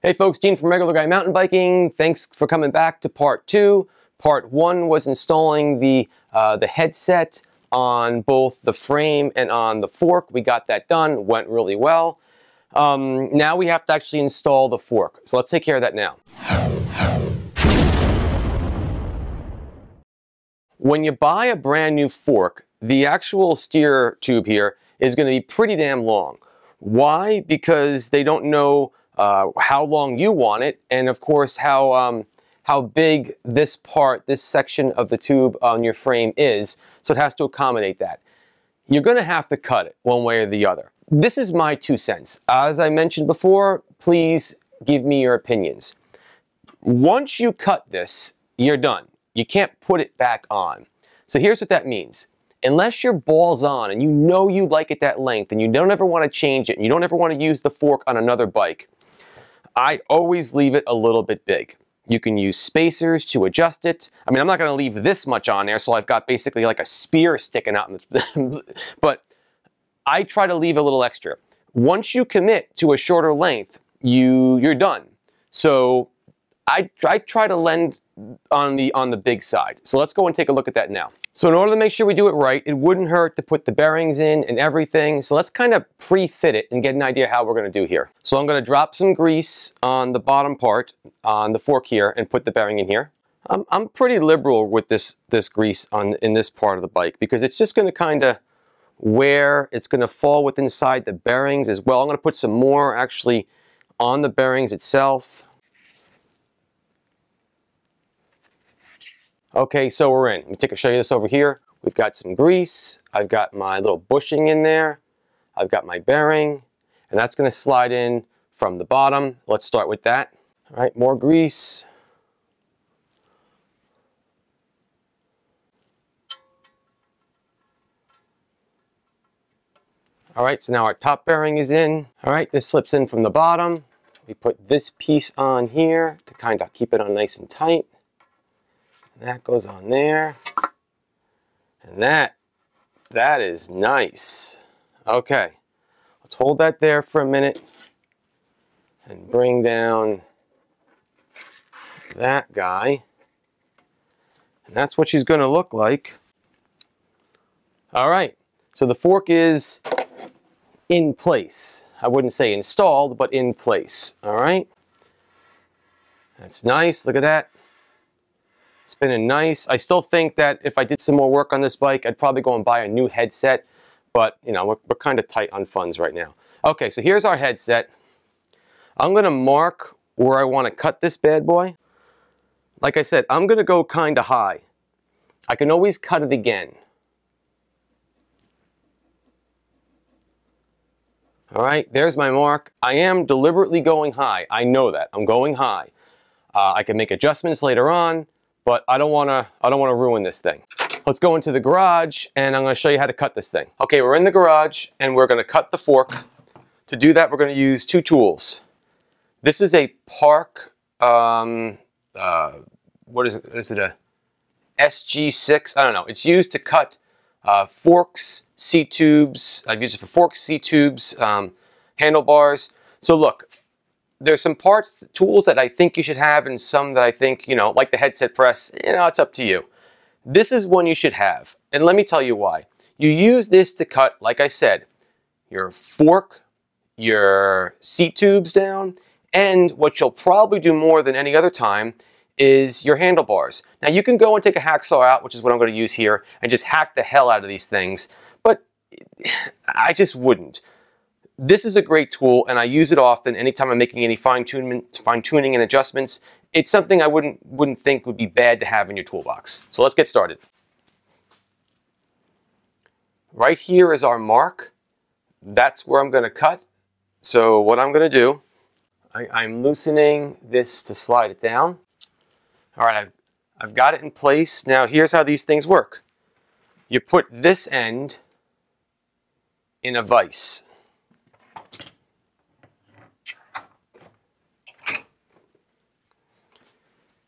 Hey folks, Gene from Regular Guy Mountain Biking. Thanks for coming back to part two. Part one was installing the headset on both the frame and on the fork. We got that done, went really well. Now we have to actually install the fork. So let's take care of that now. When you buy a brand new fork, the actual steer tube here is going to be pretty damn long. Why? Because they don't know how long you want it, and of course how big this part, this section of the tube on your frame is, so it has to accommodate that. You're going to have to cut it one way or the other. This is my 2 cents. As I mentioned before, please give me your opinions. Once you cut this, you're done. You can't put it back on. So here's what that means. Unless you're balls on and you know you like it that length and you don't ever want to change it and you don't ever want to use the fork on another bike, I always leave it a little bit big. You can use spacers to adjust it. I mean, I'm not going to leave this much on there, so I've got basically like a spear sticking out in this, but I try to leave a little extra. Once you commit to a shorter length, you're done. So I try to lend on the big side. So let's go and take a look at that now. So in order to make sure we do it right, it wouldn't hurt to put the bearings in and everything. So let's kind of pre-fit it and get an idea how we're going to do here. So I'm going to drop some grease on the bottom part, on the fork here, and put the bearing in here. I'm pretty liberal with this grease in this part of the bike because it's just going to kind of wear, it's going to fall with inside the bearings as well. I'm going to put some more actually on the bearings itself. Okay, so we're in. Let me show you this over here. We've got some grease. I've got my little bushing in there. I've got my bearing, and that's going to slide in from the bottom. Let's start with that. All right, more grease. All right, so now our top bearing is in. All right, this slips in from the bottom. We put this piece on here to kind of keep it on nice and tight. That goes on there, and that is nice. Okay, let's hold that there for a minute and bring down that guy, and that's what she's going to look like. All right, so the fork is in place. I wouldn't say installed, but in place. All right, that's nice. Look at that. It's been a nice, I still think that if I did some more work on this bike, I'd probably go and buy a new headset, but you know, we're kind of tight on funds right now. Okay, so here's our headset. I'm gonna mark where I wanna cut this bad boy. Like I said, I'm gonna go kinda high. I can always cut it again. All right, there's my mark. I am deliberately going high. I know that, I'm going high. I can make adjustments later on, but I don't want to ruin this thing. Let's go into the garage, and I'm going to show you how to cut this thing. Okay, we're in the garage, and we're going to cut the fork. To do that, we're going to use two tools. This is a Park, what is it? Is it a SG6? I don't know. It's used to cut forks, C-tubes. I've used it for forks, C-tubes, handlebars. So look. There's some parts, tools that I think you should have, and some that I think, you know, like the headset press, you know, it's up to you. This is one you should have, and let me tell you why. You use this to cut, like I said, your fork, your seat tubes down, and what you'll probably do more than any other time is your handlebars. Now, you can go and take a hacksaw out, which is what I'm going to use here, and just hack the hell out of these things, but I just wouldn't. This is a great tool, and I use it often anytime I'm making any fine tuning and adjustments. It's something I wouldn't think would be bad to have in your toolbox. So let's get started. Right here is our mark. That's where I'm going to cut. So what I'm going to do, I'm loosening this to slide it down. All right, I've got it in place. Now here's how these things work. You put this end in a vise.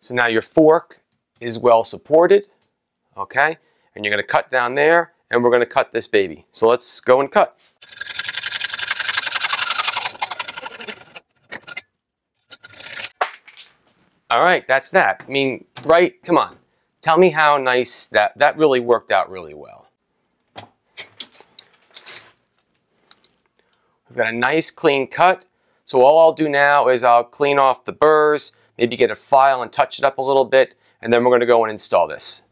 So now your fork is well supported, okay? And you're going to cut down there, and we're going to cut this baby. So let's go and cut. All right, that's that. I mean, right? Come on. Tell me how nice that really worked out really well. We've got a nice clean cut. So all I'll do now is I'll clean off the burrs, maybe get a file and touch it up a little bit, and then we're going to go and install this.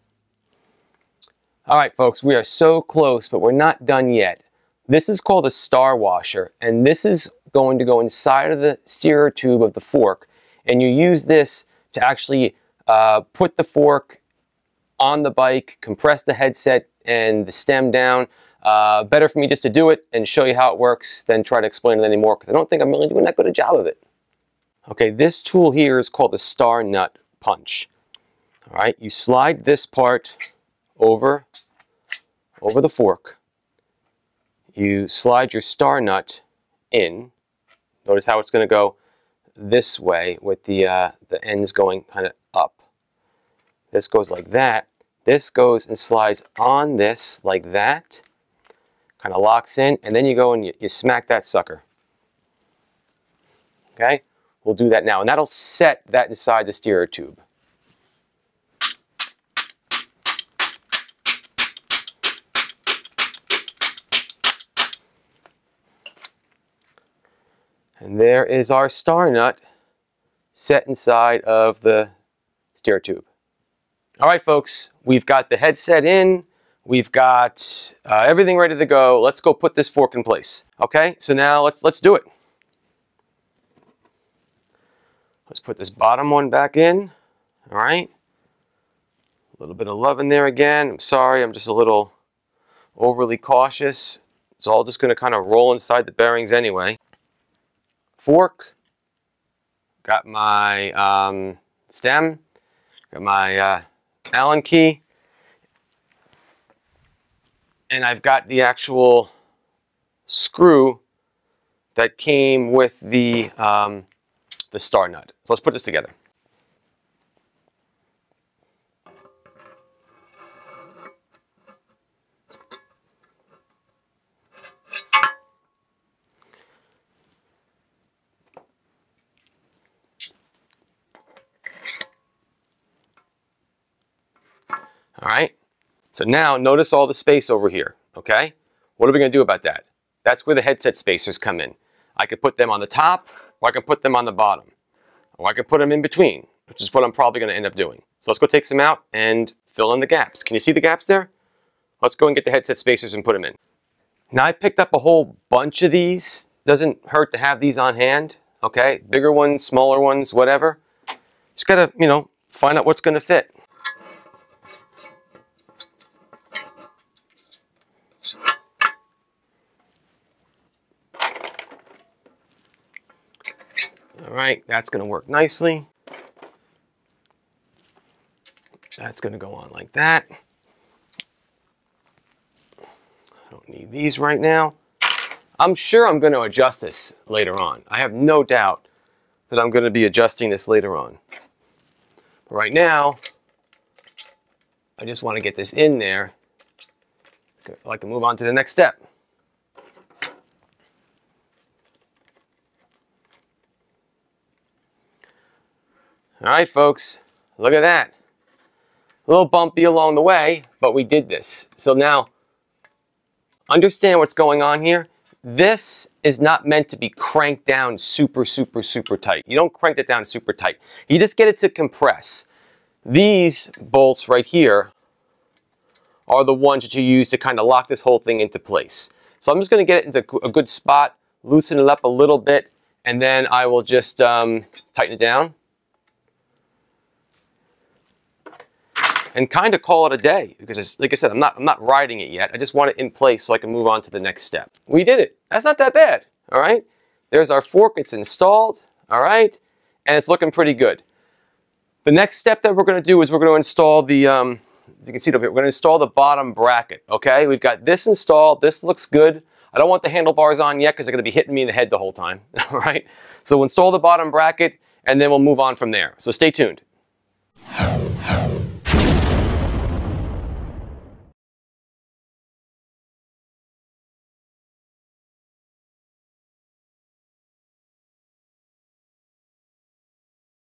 All right, folks, we are so close, but we're not done yet. This is called a star washer, and this is going to go inside of the steerer tube of the fork, and you use this to actually put the fork on the bike, compress the headset and the stem down. Better for me just to do it and show you how it works than try to explain it anymore, because I don't think I'm really doing that good a job of it. Okay, this tool here is called the star nut punch. All right, you slide this part over the fork. You slide your star nut in. Notice how it's going to go this way with the ends going kind of up. This goes like that. This goes and slides on this like that. Kind of locks in, and then you go and you smack that sucker. Okay, we'll do that now, and that'll set that inside the steerer tube. And there is our star nut set inside of the steer tube. All right, folks, we've got the headset in. We've got everything ready to go. Let's go put this fork in place. Okay, so now let's do it. Let's put this bottom one back in. All right. A little bit of love in there again. I'm sorry, I'm just a little overly cautious. It's all just going to kind of roll inside the bearings anyway. Fork, got my stem, got my Allen key, and I've got the actual screw that came with the star nut. So let's put this together. All right, so now notice all the space over here, okay? What are we gonna do about that? That's where the headset spacers come in. I could put them on the top, or I can put them on the bottom, or I can put them in between, which is what I'm probably gonna end up doing. So let's go take some out and fill in the gaps. Can you see the gaps there? Let's go and get the headset spacers and put them in. Now I picked up a whole bunch of these. Doesn't hurt to have these on hand, okay? Bigger ones, smaller ones, whatever. Just gotta, you know, find out what's gonna fit. All right, that's going to work nicely. That's going to go on like that. I don't need these right now. I'm sure I'm going to adjust this later on. I have no doubt that I'm going to be adjusting this later on. But right now, I just want to get this in there. I can move on to the next step. All right, folks, look at that. A little bumpy along the way, but we did this. So now, understand what's going on here. This is not meant to be cranked down super, super, super tight. You don't crank it down super tight. You just get it to compress. These bolts right here are the ones that you use to kind of lock this whole thing into place. So I'm just going to get it into a good spot, loosen it up a little bit, and then I will just tighten it down. And kind of call it a day, because it's, like I said, I'm not riding it yet. I just want it in place so I can move on to the next step. We did it. That's not that bad. All right. There's our fork. It's installed. All right. And it's looking pretty good. The next step that we're going to do is we're going to install the, as you can see over here, we're going to install the bottom bracket. Okay. We've got this installed. This looks good. I don't want the handlebars on yet because they're going to be hitting me in the head the whole time. All right. So we'll install the bottom bracket and then we'll move on from there. So stay tuned.